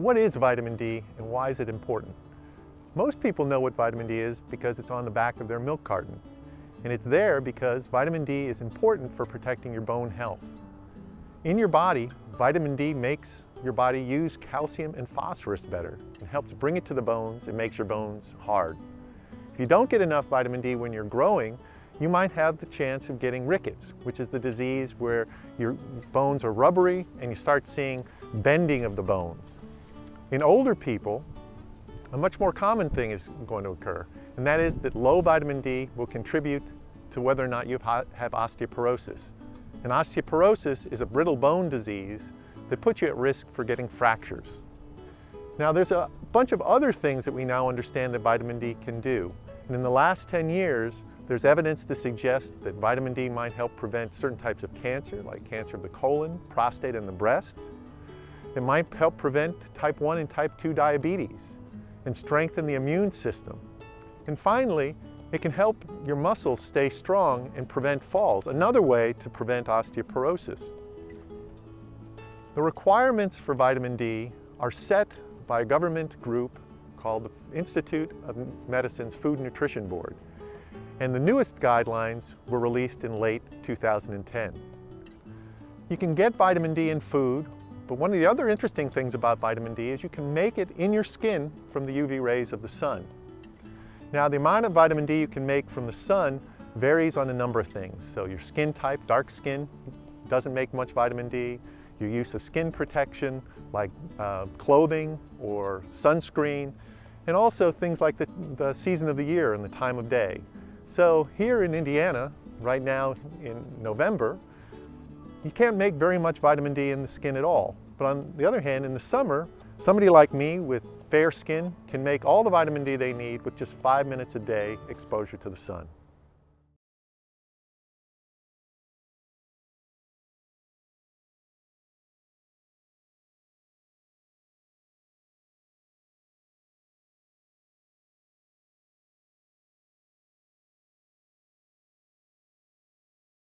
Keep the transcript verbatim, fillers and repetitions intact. What is vitamin D and why is it important? Most people know what vitamin D is because it's on the back of their milk carton. And it's there because vitamin D is important for protecting your bone health. In your body, vitamin D makes your body use calcium and phosphorus better. It helps bring it to the bones. It makes your bones hard. If you don't get enough vitamin D when you're growing, you might have the chance of getting rickets, which is the disease where your bones are rubbery and you start seeing bending of the bones. In older people, a much more common thing is going to occur, and that is that low vitamin D will contribute to whether or not you have osteoporosis. And osteoporosis is a brittle bone disease that puts you at risk for getting fractures. Now, there's a bunch of other things that we now understand that vitamin D can do. And in the last ten years, there's evidence to suggest that vitamin D might help prevent certain types of cancer, like cancer of the colon, prostate, and the breast. It might help prevent type one and type two diabetes and strengthen the immune system. And finally, it can help your muscles stay strong and prevent falls, another way to prevent osteoporosis. The requirements for vitamin D are set by a government group called the Institute of Medicine's Food and Nutrition Board. And the newest guidelines were released in late two thousand ten. You can get vitamin D in food, but one of the other interesting things about vitamin D is you can make it in your skin from the U V rays of the sun. Now, the amount of vitamin D you can make from the sun varies on a number of things. So your skin type, dark skin, doesn't make much vitamin D. Your use of skin protection, like uh, clothing or sunscreen, and also things like the, the season of the year and the time of day. So here in Indiana, right now in November, you can't make very much vitamin D in the skin at all. But on the other hand, in the summer, somebody like me with fair skin can make all the vitamin D they need with just five minutes a day exposure to the sun.